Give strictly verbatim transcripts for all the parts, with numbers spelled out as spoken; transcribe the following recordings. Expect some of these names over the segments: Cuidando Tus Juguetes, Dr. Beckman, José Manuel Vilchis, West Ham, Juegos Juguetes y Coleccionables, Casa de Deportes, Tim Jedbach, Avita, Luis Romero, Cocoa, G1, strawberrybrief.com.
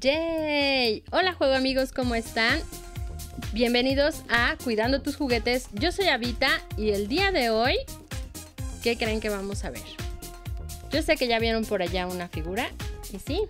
¡Yay! Hola juego amigos, ¿cómo están? Bienvenidos a Cuidando Tus Juguetes. Yo soy Avita y el día de hoy, ¿qué creen que vamos a ver? Yo sé que ya vieron por allá una figura y sí.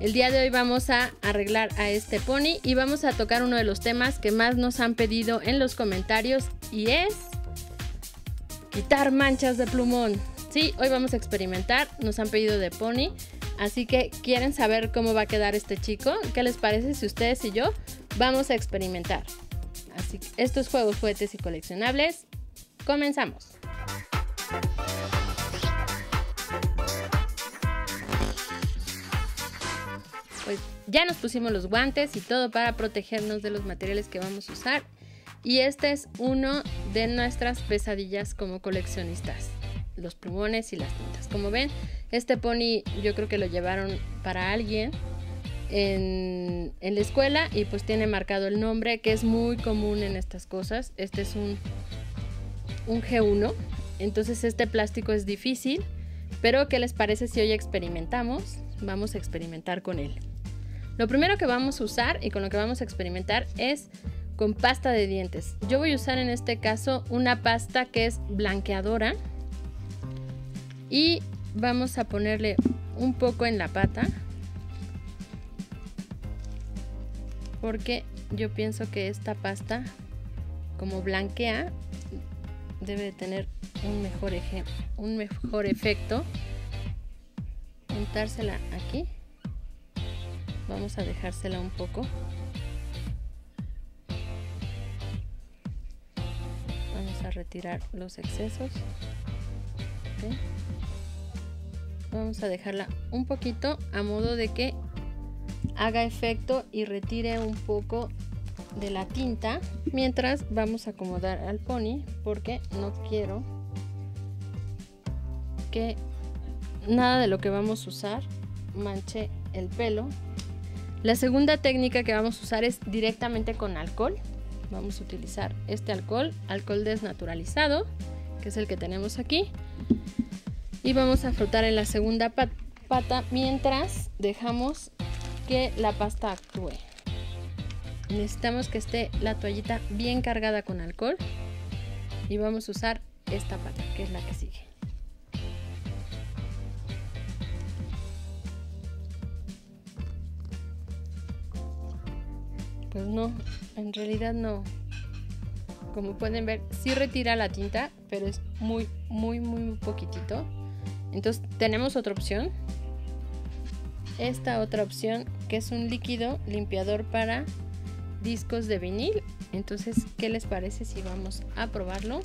El día de hoy vamos a arreglar a este pony y vamos a tocar uno de los temas que más nos han pedido en los comentarios y es quitar manchas de plumón. Sí, hoy vamos a experimentar, nos han pedido de pony. Así que, ¿quieren saber cómo va a quedar este chico? ¿Qué les parece si ustedes y yo vamos a experimentar? Así que estos juegos, juguetes y coleccionables, comenzamos. Pues ya nos pusimos los guantes y todo para protegernos de los materiales que vamos a usar. Y este es uno de nuestras pesadillas como coleccionistas. Los plumones y las tintas. Como ven, este pony yo creo que lo llevaron para alguien en, en la escuela y pues tiene marcado el nombre, que es muy común en estas cosas. Este es un, un G uno, entonces este plástico es difícil, pero ¿qué les parece si hoy experimentamos? Vamos a experimentar con él. Lo primero que vamos a usar y con lo que vamos a experimentar es con pasta de dientes. Yo voy a usar en este caso una pasta que es blanqueadora. Y vamos a ponerle un poco en la pata, porque yo pienso que esta pasta, como blanquea, debe de tener un mejor, eje, un mejor efecto. Untársela aquí. Vamos a dejársela un poco. Vamos a retirar los excesos. Okay. Vamos a dejarla un poquito a modo de que haga efecto y retire un poco de la tinta. Mientras vamos a acomodar al pony porque no quiero que nada de lo que vamos a usar manche el pelo. La segunda técnica que vamos a usar es directamente con alcohol. Vamos a utilizar este alcohol, alcohol desnaturalizado, que es el que tenemos aquí. Y vamos a frotar en la segunda pata mientras dejamos que la pasta actúe. Necesitamos que esté la toallita bien cargada con alcohol. Y vamos a usar esta pata, que es la que sigue. Pues no, en realidad no. Como pueden ver, sí retira la tinta, pero es muy, muy, muy, muy poquitito. Entonces tenemos otra opción, esta otra opción que es un líquido limpiador para discos de vinil. Entonces, ¿qué les parece si vamos a probarlo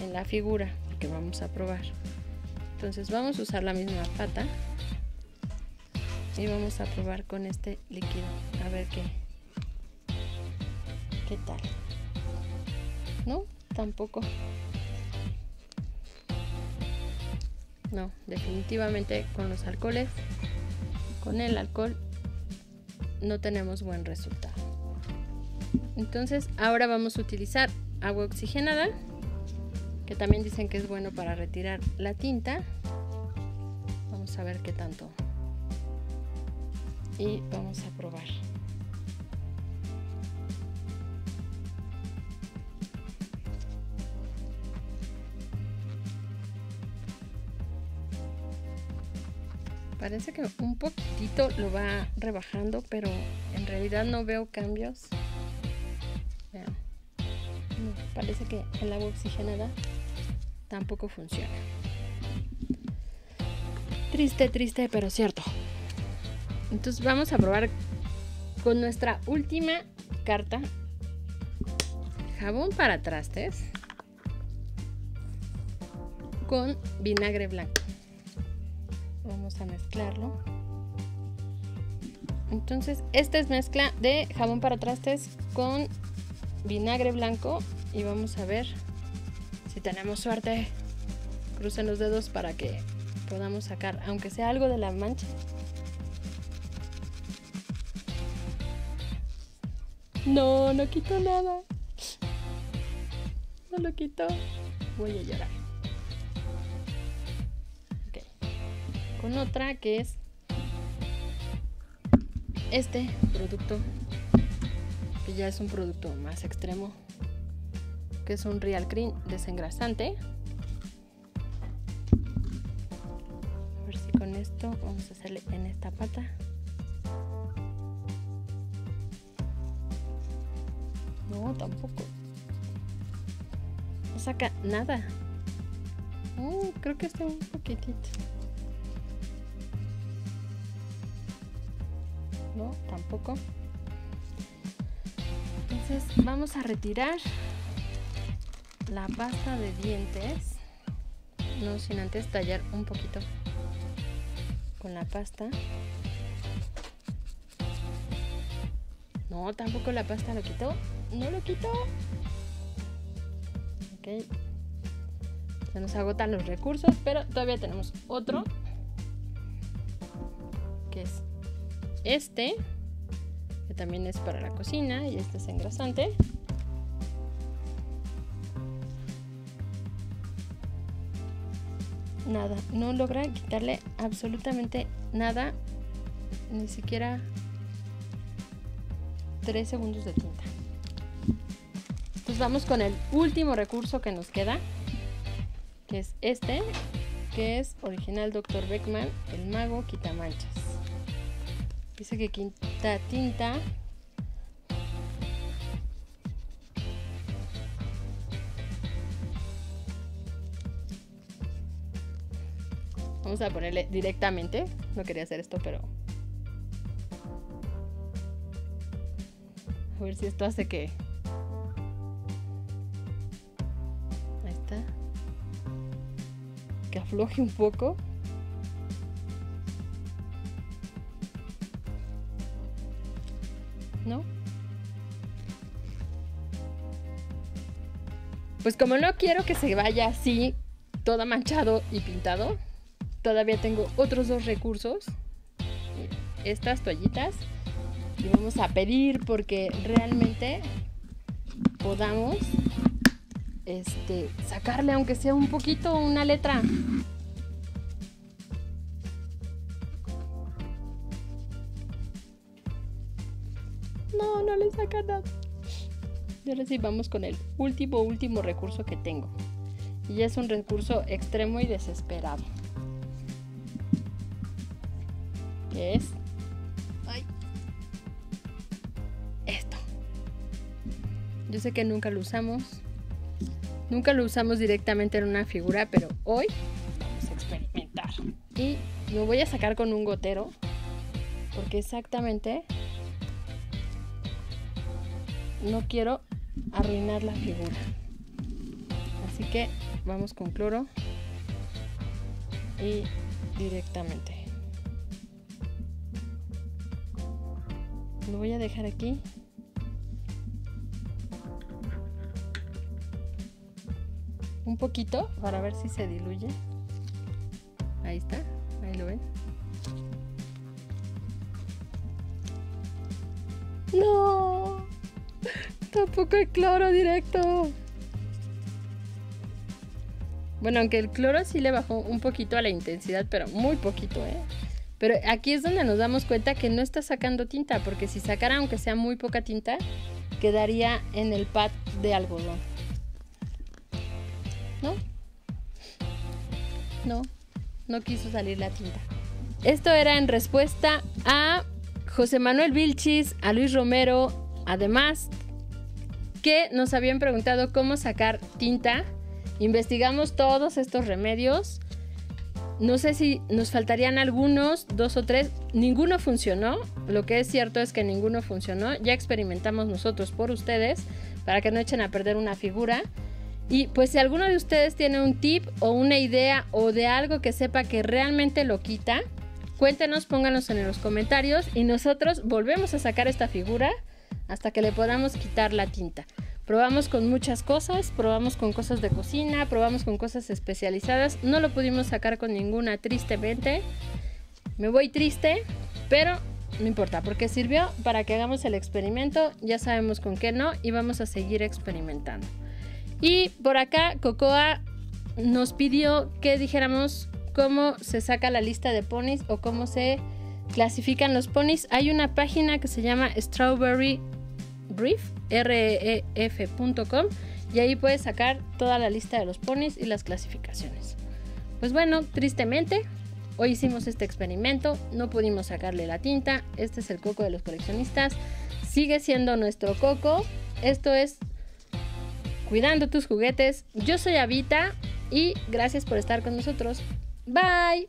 en la figura? Porque vamos a probar. Entonces vamos a usar la misma pata y vamos a probar con este líquido a ver qué, qué tal. No, tampoco. No, definitivamente con los alcoholes, con el alcohol, no tenemos buen resultado. Entonces, ahora vamos a utilizar agua oxigenada, que también dicen que es bueno para retirar la tinta. Vamos a ver qué tanto. Y vamos a probar. Parece que un poquitito lo va rebajando, pero en realidad no veo cambios. Vean. No, parece que el agua oxigenada tampoco funciona. Triste, triste, pero cierto. Entonces vamos a probar con nuestra última carta. Jabón para trastes con vinagre blanco. Vamos a mezclarlo. Entonces, esta es mezcla de jabón para trastes con vinagre blanco. Y vamos a ver si tenemos suerte. Crucen los dedos para que podamos sacar, aunque sea algo de la mancha. No, no quito nada. No lo quito. Voy a llorar. Con otra que es este producto, que ya es un producto más extremo, que es un Real Cream desengrasante. A ver si con esto vamos a hacerle en esta pata. No, tampoco. No saca nada. Mm, creo que está un poquitito. No, tampoco. Entonces vamos a retirar la pasta de dientes, no sin antes tallar un poquito con la pasta. No, tampoco la pasta lo quitó. No lo quitó. Ok. Se nos agotan los recursos, pero todavía tenemos otro, que es este, que también es para la cocina y este es engrasante. Nada, no logran quitarle absolutamente nada, ni siquiera tres segundos de tinta. Entonces vamos con el último recurso que nos queda, que es este, que es original doctor Beckman, el mago quitamanchas. Dice que quita tinta . Vamos a ponerle directamente. No quería hacer esto, pero a ver si esto hace que... Ahí está. Que afloje un poco. ¿No? Pues como no quiero que se vaya así, todo manchado y pintado, todavía tengo otros dos recursos, estas toallitas, y vamos a pedir porque realmente podamos este, sacarle aunque sea un poquito una letra. No, no le saca nada. Y ahora sí vamos con el último, último recurso que tengo. Y ya es un recurso extremo y desesperado. Que es ay, esto. Yo sé que nunca lo usamos, nunca lo usamos directamente en una figura, pero hoy vamos a experimentar. Y lo voy a sacar con un gotero, porque exactamente no quiero arruinar la figura. Así que vamos con cloro y directamente. Lo voy a dejar aquí. Un poquito para ver si se diluye. Ahí está, ahí lo ven. ¡No! Tampoco hay cloro directo. Bueno, aunque el cloro sí le bajó un poquito a la intensidad, pero muy poquito, ¿eh? Pero aquí es donde nos damos cuenta que no está sacando tinta, porque si sacara aunque sea muy poca tinta, quedaría en el pad de algodón. ¿No? No, no quiso salir la tinta. Esto era en respuesta a José Manuel Vilchis, a Luis Romero, además, que nos habían preguntado cómo sacar tinta. Investigamos todos estos remedios. No sé si nos faltarían algunos, dos o tres. Ninguno funcionó. Lo que es cierto es que ninguno funcionó. Ya experimentamos nosotros por ustedes para que no echen a perder una figura. Y pues si alguno de ustedes tiene un tip o una idea o de algo que sepa que realmente lo quita, cuéntenos, pónganos en los comentarios y nosotros volvemos a sacar esta figura hasta que le podamos quitar la tinta. Probamos con muchas cosas, probamos con cosas de cocina, probamos con cosas especializadas. No lo pudimos sacar con ninguna, tristemente. Me voy triste, pero no importa, porque sirvió para que hagamos el experimento. Ya sabemos con qué no y vamos a seguir experimentando. Y por acá Cocoa nos pidió que dijéramos cómo se saca la lista de ponis o cómo se clasifican los ponis. Hay una página que se llama strawberry brief punto com y ahí puedes sacar toda la lista de los ponis y las clasificaciones. Pues bueno, tristemente hoy hicimos este experimento, no pudimos sacarle la tinta. Este es el coco de los coleccionistas, sigue siendo nuestro coco. Esto es Cuidando Tus Juguetes. Yo soy Avita y gracias por estar con nosotros. Bye.